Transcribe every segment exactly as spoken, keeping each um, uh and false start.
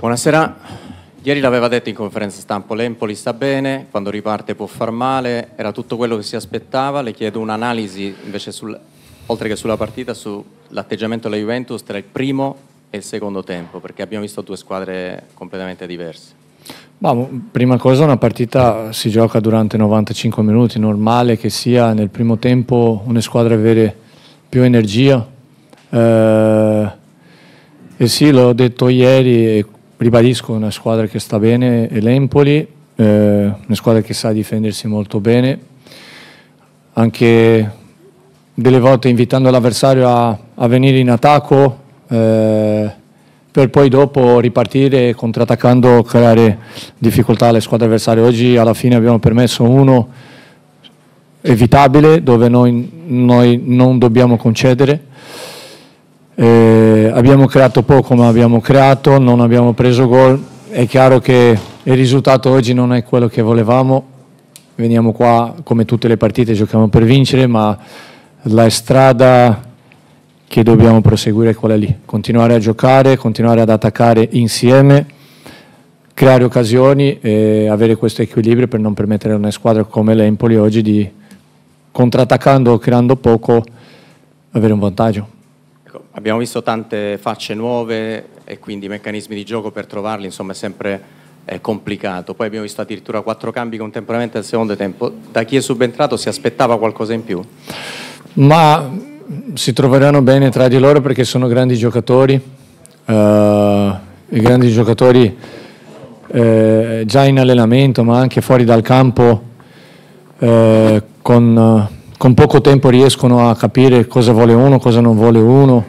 Buonasera. Ieri l'aveva detto in conferenza stampa, l'Empoli sta bene, quando riparte può far male, era tutto quello che si aspettava. Le chiedo un'analisi invece, sul, oltre che sulla partita, sull'atteggiamento della Juventus tra il primo e il secondo tempo, perché abbiamo visto due squadre completamente diverse. Bom, prima cosa, una partita si gioca durante novantacinque minuti, normale che sia nel primo tempo una squadra avere più energia. Eh, e sì, l'ho detto ieri e ribadisco, una squadra che sta bene è l'Empoli, eh, una squadra che sa difendersi molto bene, anche delle volte invitando l'avversario a, a venire in attacco, eh, per poi dopo ripartire contrattaccando, creare difficoltà alle squadre avversarie. Oggi alla fine abbiamo permesso uno evitabile dove noi, noi non dobbiamo concedere. Eh, abbiamo creato poco ma abbiamo creato, non abbiamo preso gol. È chiaro che il risultato oggi non è quello che volevamo. Veniamo qua come tutte le partite, giochiamo per vincere, ma la strada che dobbiamo proseguire qual è lì, continuare a giocare, continuare ad attaccare insieme, creare occasioni e avere questo equilibrio per non permettere a una squadra come l'Empoli oggi di, contrattaccando o creando poco, avere un vantaggio. Ecco, abbiamo visto tante facce nuove e quindi meccanismi di gioco per trovarli, insomma è sempre eh, complicato. Poi abbiamo visto addirittura quattro cambi contemporaneamente al secondo tempo. Da chi è subentrato si aspettava qualcosa in più? Ma si troveranno bene tra di loro perché sono grandi giocatori, uh, i grandi giocatori eh, già in allenamento ma anche fuori dal campo, eh, con, uh, con poco tempo riescono a capire cosa vuole uno, cosa non vuole uno,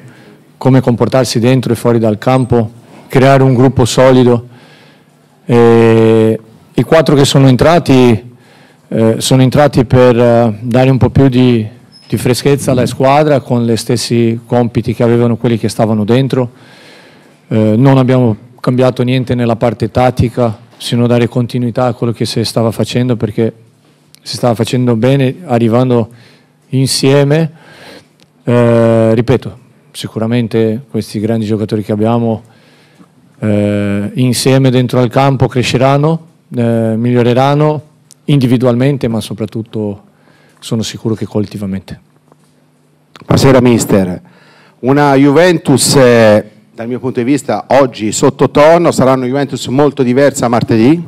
come comportarsi dentro e fuori dal campo, creare un gruppo solido. E i quattro che sono entrati eh, sono entrati per uh, dare un po' più di di freschezza alla squadra, con gli stessi compiti che avevano quelli che stavano dentro. Eh, non abbiamo cambiato niente nella parte tattica, se non dare continuità a quello che si stava facendo, perché si stava facendo bene arrivando insieme. Eh, ripeto, sicuramente questi grandi giocatori che abbiamo eh, insieme dentro al campo cresceranno, eh, miglioreranno individualmente ma soprattutto sono sicuro che collettivamente. Buonasera mister, una Juventus eh, dal mio punto di vista oggi sottotono, sarà una Juventus molto diversa martedì?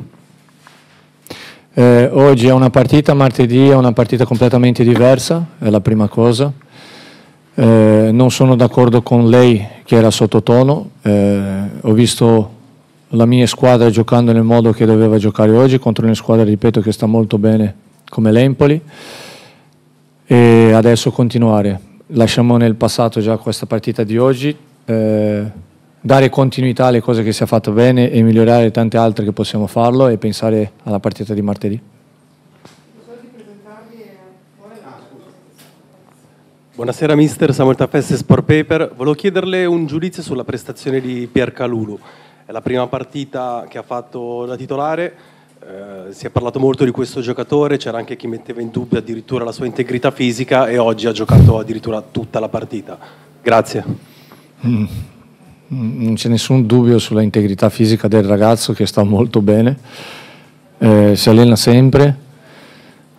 Eh, oggi è una partita, martedì è una partita completamente diversa, è la prima cosa. Eh, non sono d'accordo con lei che era sottotono, eh, ho visto la mia squadra giocando nel modo che doveva giocare oggi contro una squadra, ripeto, che sta molto bene come l'Empoli. E adesso continuare, lasciamo nel passato già questa partita di oggi, eh, dare continuità alle cose che si è fatto bene e migliorare tante altre che possiamo farlo e pensare alla partita di martedì. Buonasera mister, Samuel Taffesse, Sport Paper. Volevo chiederle un giudizio sulla prestazione di Pierre Kalulu, è la prima partita che ha fatto da titolare. Uh, si è parlato molto di questo giocatore, c'era anche chi metteva in dubbio addirittura la sua integrità fisica e oggi ha giocato addirittura tutta la partita. Grazie. Mm. Non c'è nessun dubbio sulla integrità fisica del ragazzo, che sta molto bene, eh, si allena sempre,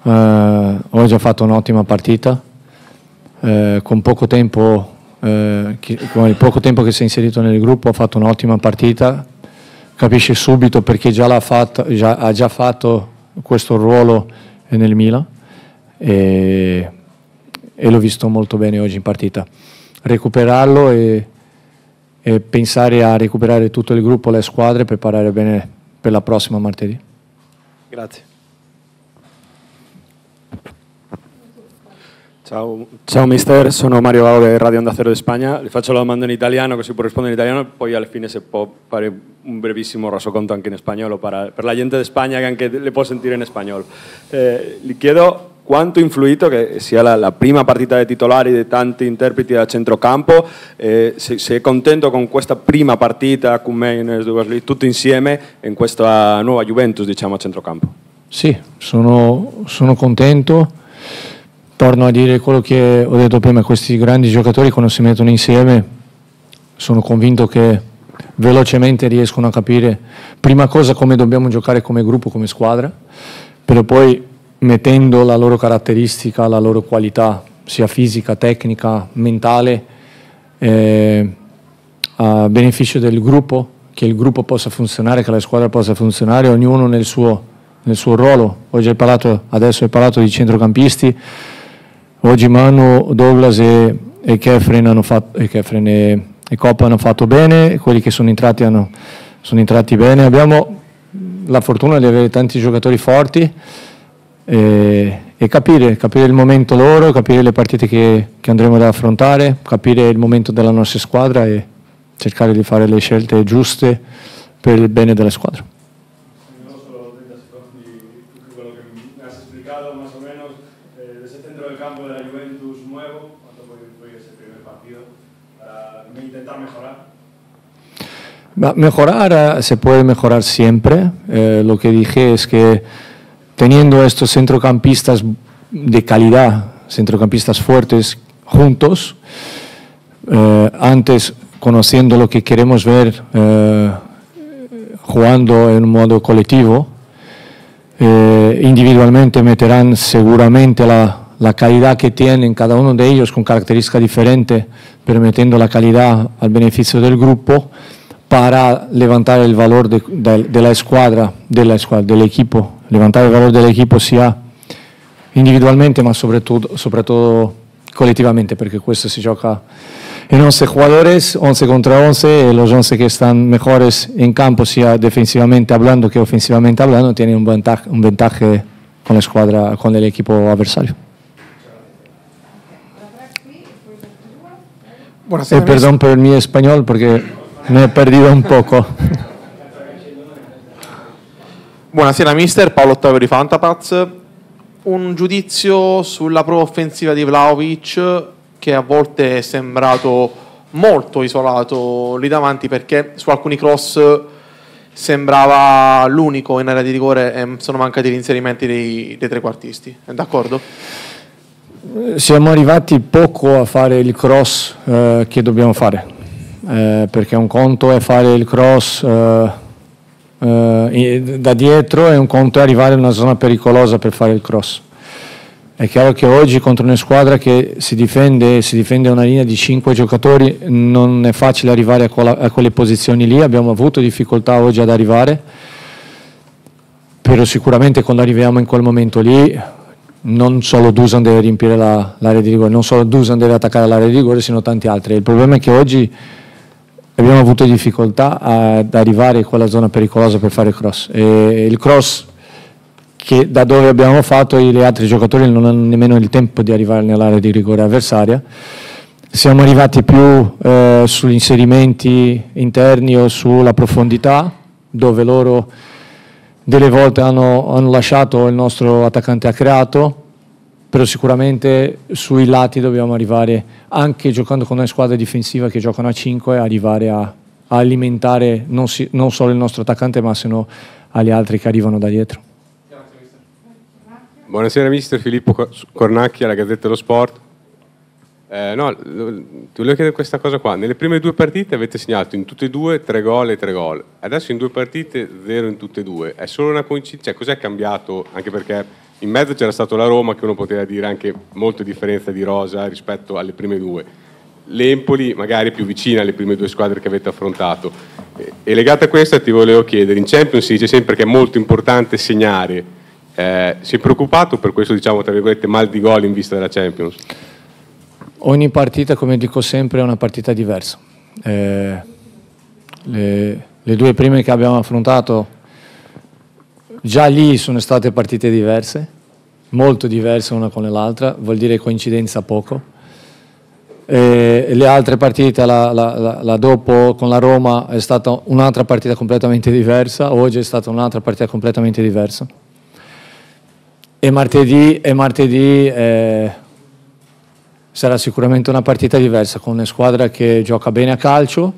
uh, oggi ha fatto un'ottima partita, eh, con poco tempo, eh, che, con il poco tempo che si è inserito nel gruppo ha fatto un'ottima partita. Capisce subito perché già l'ha fatto, già, ha già fatto questo ruolo nel Milan e, e l'ho visto molto bene oggi in partita. Recuperarlo e, e pensare a recuperare tutto il gruppo, le squadre, e preparare bene per la prossima martedì. Grazie. Ciao, ciao mister, sono Mario Vao de Radio Onda Cero di Spagna. Le faccio la domanda in italiano così può rispondere in italiano, poi alla fine se può fare un brevissimo resoconto anche in spagnolo para, per la gente di Spagna che anche le può sentire in spagnolo. Eh, gli chiedo quanto ha influito che sia la, la prima partita dei titolari di tanti interpreti da centrocampo, eh, se, se è contento con questa prima partita, con Mainers, Douglas Luiz, tutti insieme in questa nuova Juventus diciamo a centrocampo. Sì, sono, sono contento. Torno a dire quello che ho detto prima, questi grandi giocatori quando si mettono insieme sono convinto che velocemente riescono a capire prima cosa come dobbiamo giocare come gruppo, come squadra, però poi mettendo la loro caratteristica, la loro qualità, sia fisica, tecnica, mentale, eh, a beneficio del gruppo, che il gruppo possa funzionare, che la squadra possa funzionare, ognuno nel suo, nel suo ruolo. Oggi hai parlato, adesso hai parlato di centrocampisti, oggi Manu, Douglas e, e Kefren hanno fatto, e Kefren e, e Coppa hanno fatto bene, quelli che sono entrati hanno, sono entrati bene. Abbiamo la fortuna di avere tanti giocatori forti e, e capire, capire il momento loro, capire le partite che, che andremo ad affrontare, capire il momento della nostra squadra e cercare di fare le scelte giuste per il bene della squadra. No solo di quello che has explicado, más o menos, eh, de ese centro del campo de la Juventus nuevo, ¿cuánto puede ser el primer partido para intentar mejorar? Ma mejorar se puede mejorar siempre. Eh, lo que dije es que teniendo estos centrocampistas de calidad, centrocampistas fuertes juntos, eh, antes conociendo lo que queremos ver, eh, jugando en un modo colectivo, eh, individualmente meterán seguramente la, la calidad que tienen cada uno de ellos con características diferentes, pero metiendo la calidad al beneficio del grupo para levantar el valor de, de, de la escuadra, de la escuadra, del equipo, levantar el valor del equipo sia individualmente, ma soprattutto, soprattutto colectivamente, perché questo si gioca en once jugadores, once contra once, los once que están mejores en campo, sea defensivamente hablando que ofensivamente hablando, tienen un ventaje, un ventaje con la squadra, con el equipo avversario. Eh, perdón por mi español porque me he perdido un poco. Buonasera mister, Paolo Ottavio di Fantapaz. Un giudizio sulla prova offensiva di Vlaovic, che a volte è sembrato molto isolato lì davanti, perché su alcuni cross sembrava l'unico in area di rigore e sono mancati gli inserimenti dei, dei trequartisti. È d'accordo? Siamo arrivati poco a fare il cross eh, che dobbiamo fare, eh, perché un conto è fare il cross eh, eh, da dietro e un conto è arrivare in una zona pericolosa per fare il cross. È chiaro che oggi contro una squadra che si difende, si difende una linea di cinque giocatori, non è facile arrivare a, quella, a quelle posizioni lì. Abbiamo avuto difficoltà oggi ad arrivare, però sicuramente quando arriviamo in quel momento lì non solo Dusan deve riempire l'area la, di rigore, non solo Dusan deve attaccare l'area di rigore, sino tanti altri. Il problema è che oggi abbiamo avuto difficoltà ad arrivare in quella zona pericolosa per fare cross, e il cross che da dove abbiamo fatto gli altri giocatori non hanno nemmeno il tempo di arrivare nell'area di rigore avversaria. Siamo arrivati più eh, sugli inserimenti interni o sulla profondità, dove loro delle volte hanno, hanno lasciato, il nostro attaccante ha creato, però sicuramente sui lati dobbiamo arrivare, anche giocando con una squadra difensiva che giocano a cinque, arrivare a, a alimentare non, si, non solo il nostro attaccante, ma se no agli altri che arrivano da dietro. Buonasera mister, Filippo Cornacchia, la Gazzetta dello Sport. Eh, no, ti volevo chiedere questa cosa qua. Nelle prime due partite avete segnato in tutte e due tre gol e tre gol. Adesso in due partite zero in tutte e due. È solo una coincidenza? Cioè, cos'è cambiato? Anche perché in mezzo c'era stato la Roma, che uno poteva dire anche molta differenza di rosa rispetto alle prime due. L'Empoli magari più vicina alle prime due squadre che avete affrontato. E legata a questa ti volevo chiedere, in Champions si dice sempre che è molto importante segnare. Eh, si è preoccupato per questo, diciamo, tra virgolette, mal di gol in vista della Champions? Ogni partita, come dico sempre, è una partita diversa. Eh, le, le due prime che abbiamo affrontato già lì sono state partite diverse, molto diverse una con l'altra, vuol dire coincidenza poco. Eh, le altre partite, la, la, la, la dopo con la Roma è stata un'altra partita completamente diversa, oggi è stata un'altra partita completamente diversa. E martedì, e martedì eh, sarà sicuramente una partita diversa, con una squadra che gioca bene a calcio,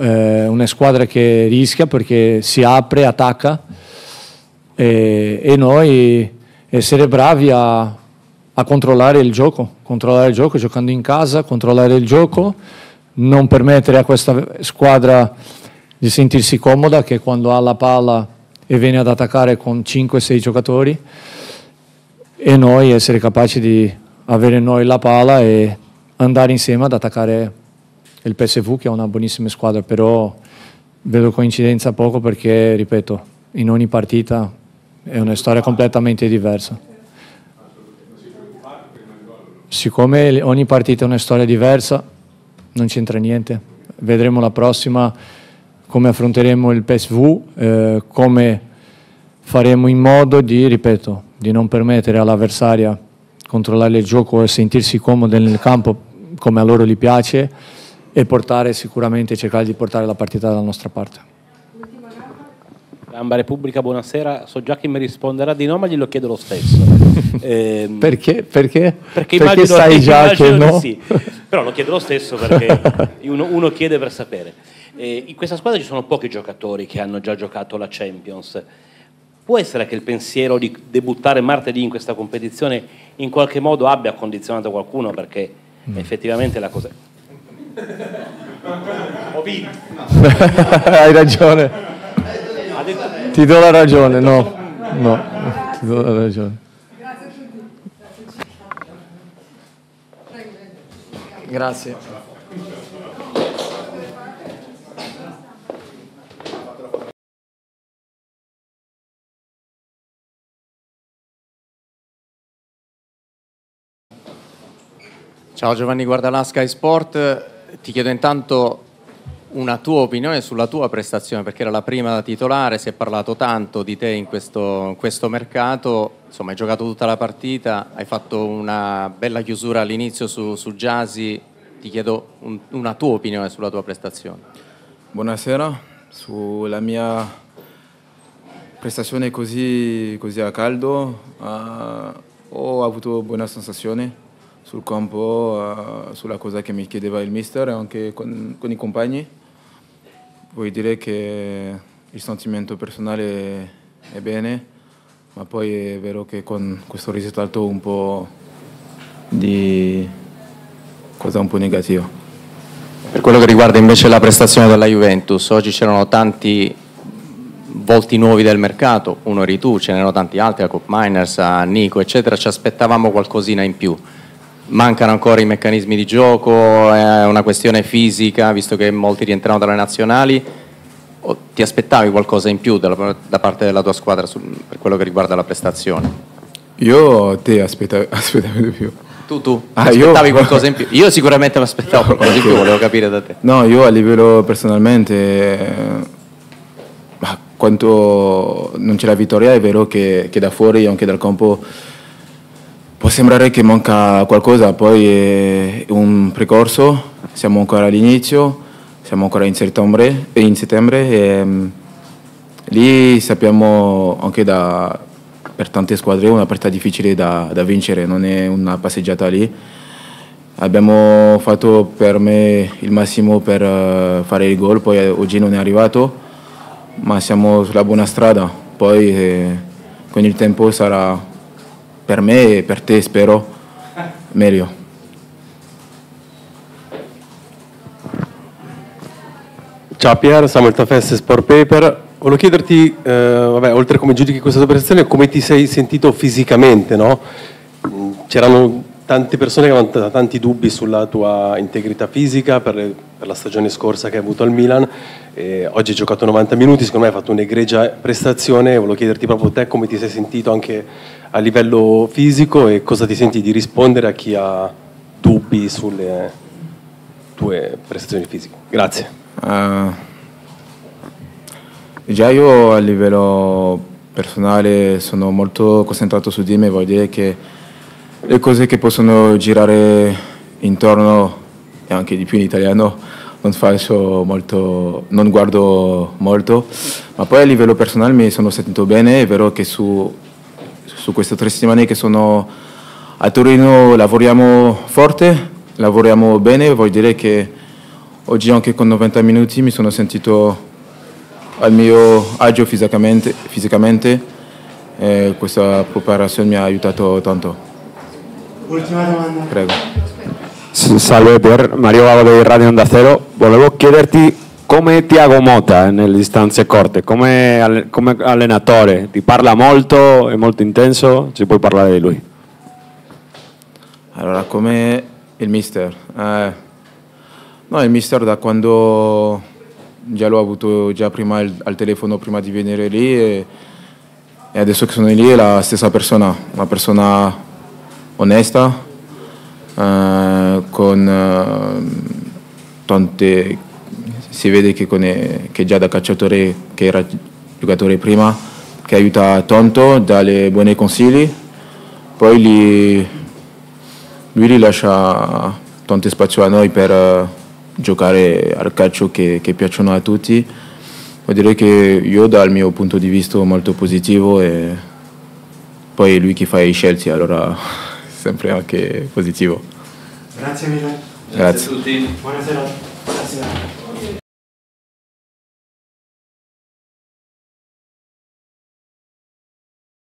eh, una squadra che rischia perché si apre, attacca, e, e noi essere bravi a, a controllare il gioco, controllare il gioco giocando in casa, controllare il gioco, non permettere a questa squadra di sentirsi comoda, che quando ha la palla e viene ad attaccare con cinque sei giocatori, e noi essere capaci di avere noi la palla e andare insieme ad attaccare il P S V, che è una buonissima squadra, però vedo coincidenza poco perché, ripeto, in ogni partita è una storia completamente diversa. Siccome ogni partita è una storia diversa, non c'entra niente. Vedremo la prossima come affronteremo il P S V, eh, come faremo in modo di, ripeto, di non permettere all'avversaria di controllare il gioco e sentirsi comodo nel campo come a loro gli piace, e portare sicuramente, cercare di portare la partita dalla nostra parte. Gamba Repubblica, buonasera. So già che mi risponderà di no, ma glielo chiedo lo stesso. eh, perché? Perché? Perché, perché sai già che no? Sì. Però lo chiedo lo stesso perché uno, uno chiede per sapere. Eh, in questa squadra ci sono pochi giocatori che hanno già giocato la Champions. Può essere che il pensiero di debuttare martedì in questa competizione in qualche modo abbia condizionato qualcuno, perché mm. effettivamente la cosa... Ho vinto. Hai ragione, ti do la ragione. No, no, ti do la ragione. Grazie. Ciao Giovanni Guardalà, Sky Sport. Ti chiedo intanto una tua opinione sulla tua prestazione, perché era la prima da titolare, si è parlato tanto di te in questo, in questo mercato, insomma hai giocato tutta la partita, hai fatto una bella chiusura all'inizio su, su Gyasi. Ti chiedo un, una tua opinione sulla tua prestazione. Buonasera, sulla mia prestazione così, così a caldo uh, ho avuto buona sensazione sul campo, uh, sulla cosa che mi chiedeva il mister e anche con, con i compagni. Vuol dire che il sentimento personale è bene, ma poi è vero che con questo risultato un po' di cosa un po' negativa. Per quello che riguarda invece la prestazione della Juventus, oggi c'erano tanti volti nuovi del mercato, uno eri tu, ce n'erano tanti altri, a Koopmeiners, a Nico, eccetera, ci aspettavamo qualcosina in più. Mancano ancora i meccanismi di gioco, è una questione fisica, visto che molti rientrano dalle nazionali. Ti aspettavi qualcosa in più da parte della tua squadra per quello che riguarda la prestazione? Io te aspettavo, aspettavo di più. Tu, tu, ah, aspettavi io... qualcosa in più? Io sicuramente mi aspettavo qualcosa in più, volevo capire da te. No, io a livello personalmente, ma quanto non c'è la vittoria, è vero che, che da fuori, anche dal campo, può sembrare che manca qualcosa, poi è un percorso, siamo ancora all'inizio, siamo ancora in settembre, in settembre e um, lì sappiamo anche da, per tante squadre è una partita difficile da, da vincere, non è una passeggiata lì. Abbiamo fatto per me il massimo per uh, fare il gol, poi oggi non è arrivato, ma siamo sulla buona strada, poi eh, con il tempo sarà... Per me e per te spero meglio. Ciao Pierre, Samuel Tafesse, Sport Paper. Volevo chiederti, eh, vabbè, oltre come giudichi questa tua prestazione, come ti sei sentito fisicamente, no? C'erano tante persone che avevano tanti dubbi sulla tua integrità fisica per, le, per la stagione scorsa che hai avuto al Milan. E oggi hai giocato novanta minuti, secondo me hai fatto un'egregia prestazione. Volevo chiederti proprio te come ti sei sentito anche a livello fisico e cosa ti senti di rispondere a chi ha dubbi sulle tue prestazioni fisiche. Grazie. Uh, già io a livello personale sono molto concentrato su di me, vuol dire che le cose che possono girare intorno, e anche di più in italiano, non faccio molto, non guardo molto, ma poi a livello personale mi sono sentito bene. È vero che su Su queste tre settimane che sono a Torino lavoriamo forte, lavoriamo bene, vuol dire che oggi anche con novanta minuti mi sono sentito al mio agio fisicamente, fisicamente e questa preparazione mi ha aiutato tanto. Ultima domanda. Prego. Salve, Mario Vado di Radio Onda Cero. Volevo chiederti come Tiago Mota nelle distanze corte, come, come allenatore, ti parla molto, è molto intenso, ci puoi parlare di lui? Allora, come il mister, eh, no, il mister da quando già l'ho avuto già prima il, al telefono prima di venire lì e, e adesso che sono lì è la stessa persona, una persona onesta, eh, con eh, tante, si vede che, con, eh, che già da calciatore che era giocatore prima, che aiuta tanto, dà le buoni consigli, poi li... Lui rilascia tanto spazio a noi per uh, giocare al calcio che, che piacciono a tutti. Vuol dire che io dal mio punto di vista molto positivo e poi è lui che fa i scelti, allora sempre anche positivo. Grazie mille. Grazie, Grazie a tutti. Buonasera. Buonasera.